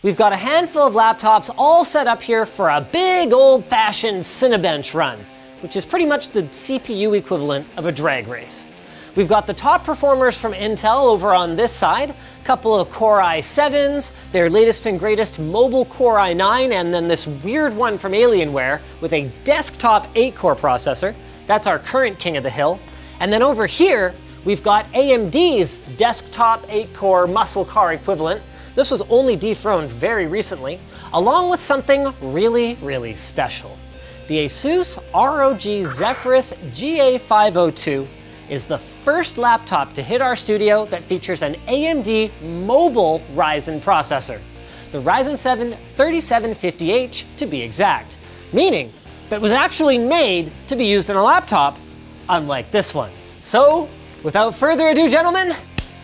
We've got a handful of laptops all set up here for a big old-fashioned Cinebench run, which is pretty much the CPU equivalent of a drag race. We've got the top performers from Intel over on this side, a couple of Core i7s, their latest and greatest mobile Core i9, and then this weird one from Alienware with a desktop 8-core processor. That's our current king of the hill. And then over here, we've got AMD's desktop 8-core muscle car equivalent. This was only dethroned very recently, along with something really, really special. The ASUS ROG Zephyrus GA502 is the first laptop to hit our studio that features an AMD mobile Ryzen processor, the Ryzen 7 3750H to be exact, meaning that it was actually made to be used in a laptop, unlike this one. So, without further ado, gentlemen,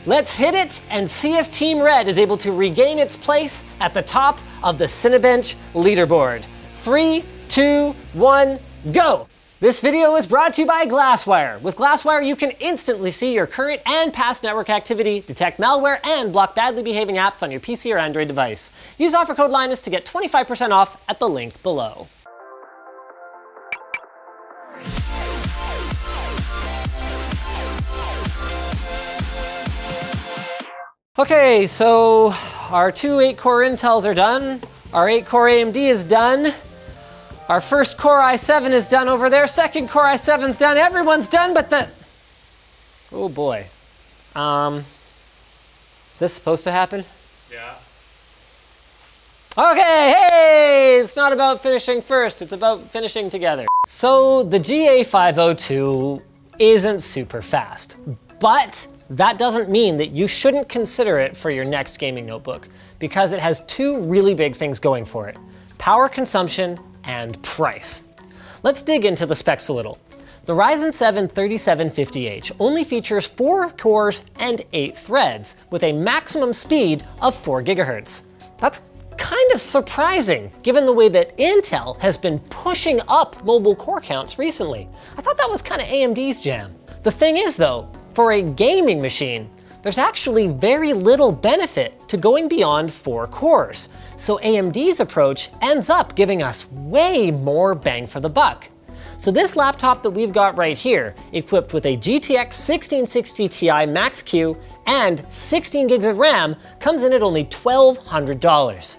let's hit it and see if Team Red is able to regain its place at the top of the Cinebench leaderboard. 3, 2, 1, go! This video is brought to you by GlassWire. With GlassWire, you can instantly see your current and past network activity, detect malware, and block badly behaving apps on your PC or Android device. Use offer code Linus to get 25% off at the link below. Okay, so our two 8-core Intels are done. Our 8-core AMD is done. Our first Core i7 is done over there. Second Core i7's done. Everyone's done, but the... Oh boy. Is this supposed to happen? Yeah. Okay, hey! It's not about finishing first, it's about finishing together. So the GA502 isn't super fast, but that doesn't mean that you shouldn't consider it for your next gaming notebook, because it has two really big things going for it: power consumption and price. Let's dig into the specs a little. The Ryzen 7 3750H only features 4 cores and 8 threads with a maximum speed of 4 GHz. That's kind of surprising given the way that Intel has been pushing up mobile core counts recently. I thought that was kind of AMD's jam. The thing is though, for a gaming machine, there's actually very little benefit to going beyond 4 cores. So AMD's approach ends up giving us way more bang for the buck. So this laptop that we've got right here, equipped with a GTX 1660 Ti Max-Q and 16 gigs of RAM, comes in at only $1,200.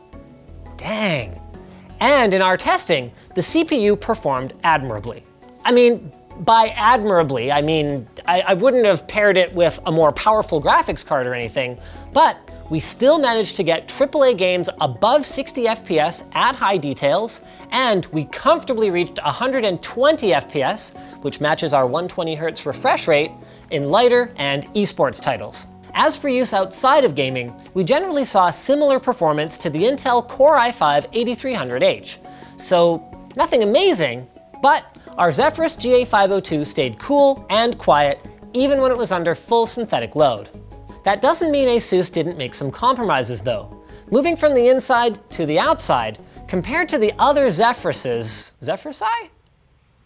Dang. And in our testing, the CPU performed admirably. I mean, by admirably, I mean, I wouldn't have paired it with a more powerful graphics card or anything, but we still managed to get AAA games above 60 FPS at high details, and we comfortably reached 120 FPS, which matches our 120Hz refresh rate in lighter and esports titles. As for use outside of gaming, we generally saw similar performance to the Intel Core i5 8300H. So nothing amazing, but our Zephyrus GA502 stayed cool and quiet, even when it was under full synthetic load. That doesn't mean ASUS didn't make some compromises though. Moving from the inside to the outside, compared to the other Zephyruses, Zephyrusi?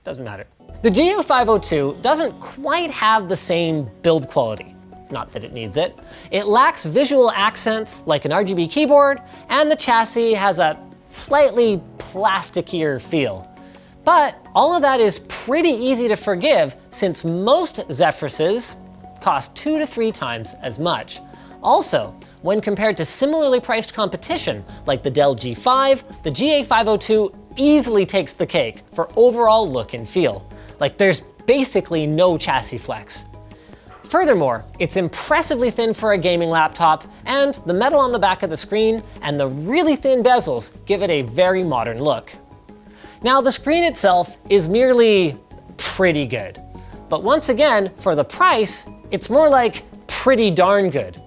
Doesn't matter. The GA502 doesn't quite have the same build quality. Not that it needs it. It lacks visual accents like an RGB keyboard, and the chassis has a slightly plasticier feel. But all of that is pretty easy to forgive since most Zephyruses cost 2 to 3 times as much. Also, when compared to similarly priced competition like the Dell G5, the GA502 easily takes the cake for overall look and feel. Like, there's basically no chassis flex. Furthermore, it's impressively thin for a gaming laptop, and the metal on the back of the screen and the really thin bezels give it a very modern look. Now, the screen itself is merely pretty good. But once again, for the price, it's more like pretty darn good.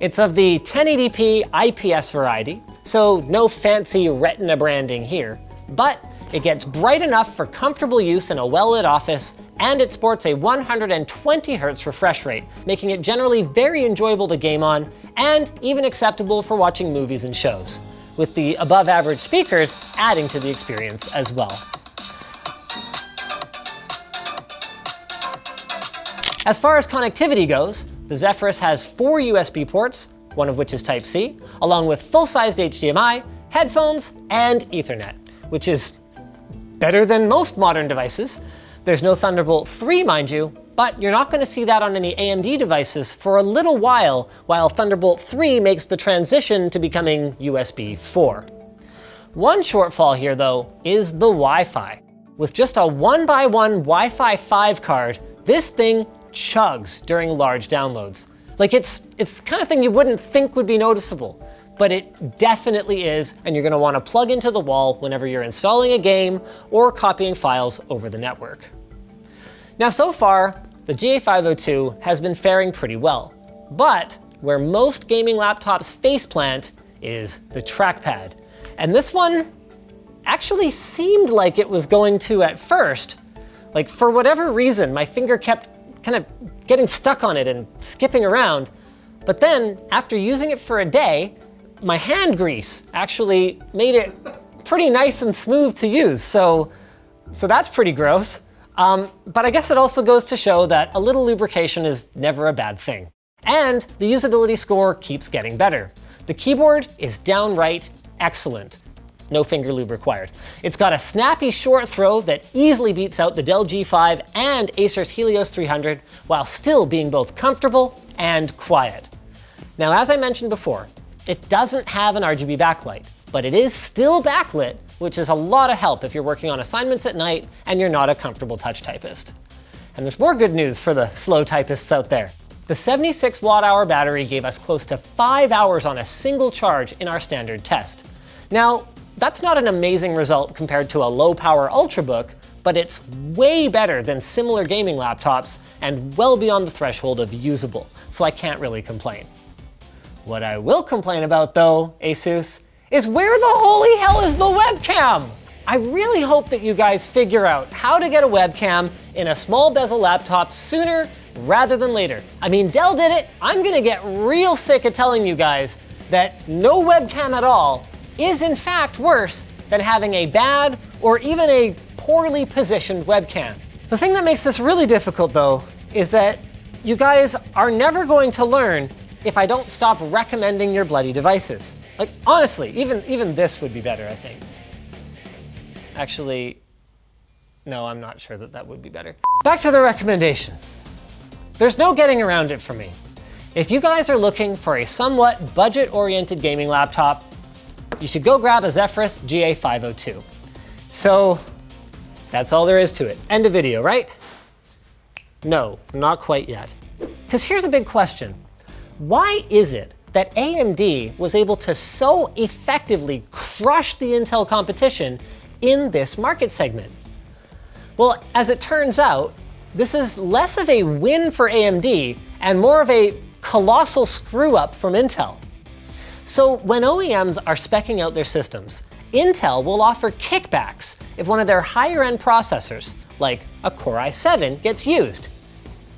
It's of the 1080p IPS variety, so no fancy retina branding here, but it gets bright enough for comfortable use in a well-lit office, and it sports a 120Hz refresh rate, making it generally very enjoyable to game on, and even acceptable for watching movies and shows, with the above average speakers adding to the experience as well. As far as connectivity goes, the Zephyrus has 4 USB ports, one of which is Type-C, along with full-sized HDMI, headphones, and Ethernet, which is better than most modern devices. There's no Thunderbolt 3, mind you, but you're not gonna see that on any AMD devices for a little while Thunderbolt 3 makes the transition to becoming USB 4. One shortfall here, though, is the Wi-Fi. With just a 1x1 Wi-Fi 5 card, this thing chugs during large downloads. Like it's the kind of thing you wouldn't think would be noticeable, but it definitely is, and you're gonna wanna plug into the wall whenever you're installing a game or copying files over the network. Now, so far, the GA502 has been faring pretty well, but where most gaming laptops faceplant is the trackpad. And this one actually seemed like it was going to at first. Like, for whatever reason, my finger kept kind of getting stuck on it and skipping around. But then after using it for a day, my hand grease actually made it pretty nice and smooth to use. So that's pretty gross. But I guess it also goes to show that a little lubrication is never a bad thing. And the usability score keeps getting better. The keyboard is downright excellent. No finger lube required. It's got a snappy short throw that easily beats out the Dell G5 and Acer's Helios 300 while still being both comfortable and quiet. Now, as I mentioned before, it doesn't have an RGB backlight, but it is still backlit, which is a lot of help if you're working on assignments at night and you're not a comfortable touch typist. And there's more good news for the slow typists out there. The 76 watt-hour battery gave us close to 5 hours on a single charge in our standard test. Now, that's not an amazing result compared to a low-power Ultrabook, but it's way better than similar gaming laptops and well beyond the threshold of usable, so I can't really complain. What I will complain about, though, ASUS, is where the holy hell is the webcam? I really hope that you guys figure out how to get a webcam in a small bezel laptop sooner rather than later. I mean, Dell did it. I'm gonna get real sick of telling you guys that no webcam at all is in fact worse than having a bad or even a poorly positioned webcam. The thing that makes this really difficult, though, is that you guys are never going to learn if I don't stop recommending your bloody devices. Like, honestly, even this would be better, I think. Actually, no, I'm not sure that that would be better. Back to the recommendation. There's no getting around it for me. If you guys are looking for a somewhat budget-oriented gaming laptop, you should go grab a Zephyrus GA502. So that's all there is to it. End of video, right? No, not quite yet. Because here's a big question. Why is it that AMD was able to so effectively crush the Intel competition in this market segment? Well, as it turns out, this is less of a win for AMD and more of a colossal screw up from Intel. So when OEMs are speccing out their systems, Intel will offer kickbacks if one of their higher end processors, like a Core i7, gets used,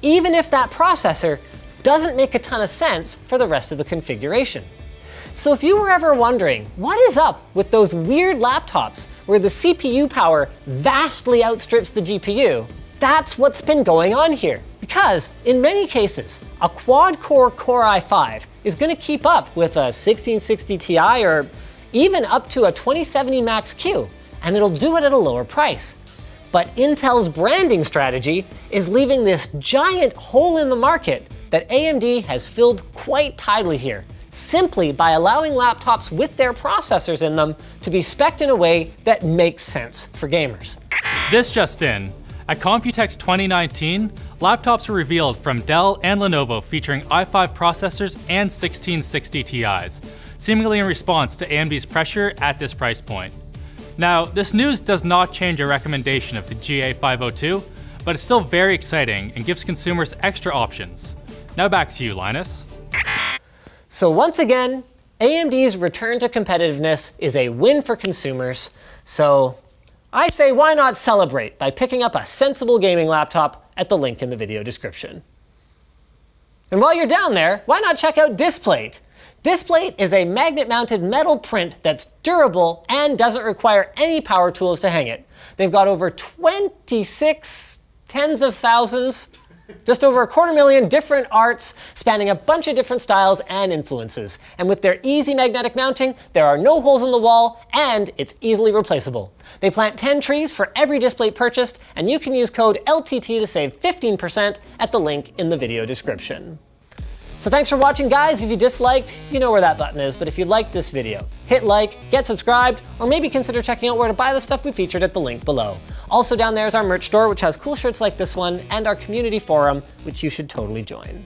even if that processor doesn't make a ton of sense for the rest of the configuration. So if you were ever wondering what is up with those weird laptops where the CPU power vastly outstrips the GPU, that's what's been going on here. Because in many cases, a quad-core Core i5 is going to keep up with a 1660 Ti or even up to a 2070 Max-Q, and it'll do it at a lower price. But Intel's branding strategy is leaving this giant hole in the market that AMD has filled quite tidily here, simply by allowing laptops with their processors in them to be specced in a way that makes sense for gamers. This just in. At Computex 2019, laptops were revealed from Dell and Lenovo featuring i5 processors and 1660 Ti's, seemingly in response to AMD's pressure at this price point. Now, this news does not change our recommendation of the GA502, but it's still very exciting and gives consumers extra options. Now back to you, Linus. So once again, AMD's return to competitiveness is a win for consumers, so I say why not celebrate by picking up a sensible gaming laptop at the link in the video description. And while you're down there, why not check out Displate? Displate is a magnet-mounted metal print that's durable and doesn't require any power tools to hang it. They've got over 26 tens of thousands Just over 250,000 different arts, spanning a bunch of different styles and influences. And with their easy magnetic mounting, there are no holes in the wall, and it's easily replaceable. They plant 10 trees for every Displate purchased, and you can use code LTT to save 15% at the link in the video description. So thanks for watching, guys. If you disliked, you know where that button is, but if you liked this video, hit like, get subscribed, or maybe consider checking out where to buy the stuff we featured at the link below. Also down there is our merch store, which has cool shirts like this one, and our community forum, which you should totally join.